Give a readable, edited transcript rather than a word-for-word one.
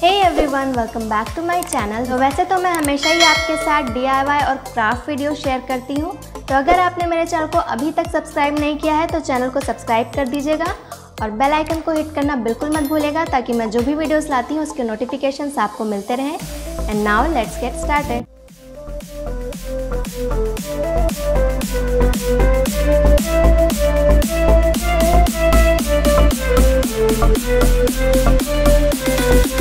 Hey everyone, welcome back to my channel। तो वैसे तो मैं हमेशा ही आपके साथ DIY और क्राफ्ट वीडियो शेयर करती हूँ, तो अगर आपने मेरे चैनल को अभी तक सब्सक्राइब नहीं किया है तो चैनल को सब्सक्राइब कर दीजिएगा और बेल आइकन को हिट करना बिल्कुल मत भूलेगा ताकि मैं जो भी वीडियोस लाती हूँ उसके नोटिफिकेशंस आपको मिलते रहें। And now let's get started.